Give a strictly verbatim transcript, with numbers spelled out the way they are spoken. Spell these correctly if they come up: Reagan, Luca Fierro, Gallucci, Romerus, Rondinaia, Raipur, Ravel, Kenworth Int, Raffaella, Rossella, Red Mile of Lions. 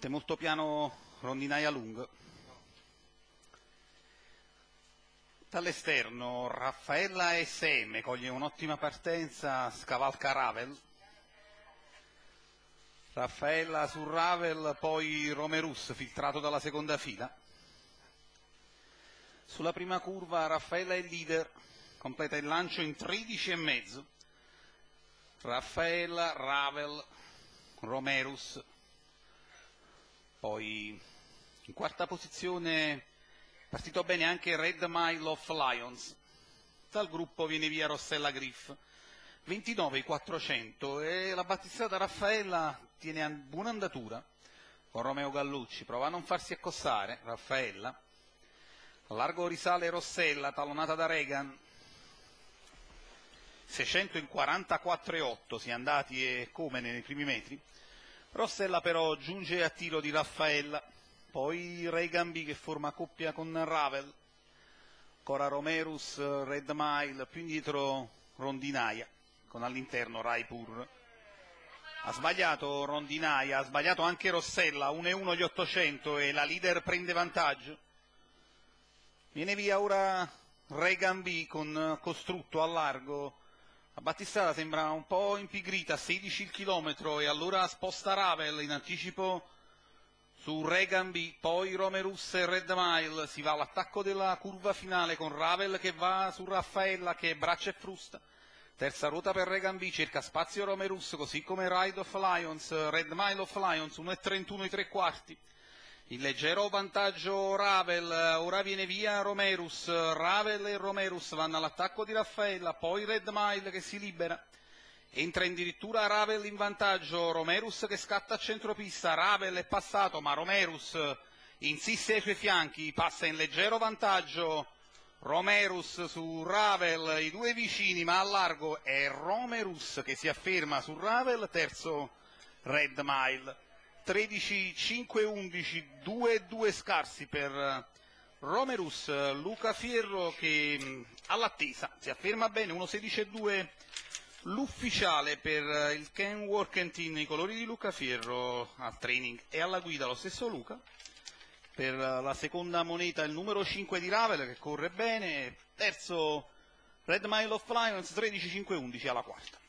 Stai molto piano, Rondinaia lungo. Dall'esterno Raffaella e Seme coglie un'ottima partenza, scavalca Ravel. Raffaella su Ravel, poi Romerus filtrato dalla seconda fila. Sulla prima curva Raffaella è leader, completa il lancio in tredici e mezzo. Raffaella, Ravel, Romerus. Poi in quarta posizione partito bene anche Red Mile of Lions. Dal gruppo viene via Rossella Griff, ventinove quattrocento, e la battizzata Raffaella tiene a buona andatura con Romeo Gallucci. Prova a non farsi accossare Raffaella. A largo risale Rossella, talonata da Reagan. Seicentoquarantaquattro e otto si è andati e come nei primi metri. Rossella però giunge a tiro di Raffaella, poi Reagan B che forma coppia con Ravel, ancora Romerus, Red Mile, più indietro Rondinaia con all'interno Raipur. Ha sbagliato Rondinaia, ha sbagliato anche Rossella, uno e uno gli ottocento e la leader prende vantaggio. Viene via ora Reagan B con Costrutto a largo. La battistrada sembra un po' impigrita, sedici il chilometro, e allora sposta Ravel in anticipo su Reagan B, poi Romerus e Red Mile. Si va all'attacco della curva finale con Ravel che va su Raffaella che braccia e frusta. Terza ruota per Reagan B, cerca spazio Romerus, così come Ride of Lions, Red Mile of Lions, uno e trentuno i tre quarti. Il leggero vantaggio Ravel, ora viene via Romerus. Ravel e Romerus vanno all'attacco di Raffaella, poi Red Mile che si libera. Entra addirittura Ravel in vantaggio, Romerus che scatta a centropista. Ravel è passato ma Romerus insiste ai suoi fianchi, passa in leggero vantaggio Romerus su Ravel, i due vicini, ma a largo è Romerus che si afferma su Ravel, terzo Red Mile. tredici, cinque, undici, due e due scarsi per Romerus. Luca Fierro che all'attesa si afferma bene, uno sedici e due l'ufficiale per il Kenworth Int, i colori di Luca Fierro, al training e alla guida lo stesso Luca. Per la seconda moneta il numero cinque di Ravel che corre bene, terzo Red Mile of Lions, tredici, cinque, undici alla quarta.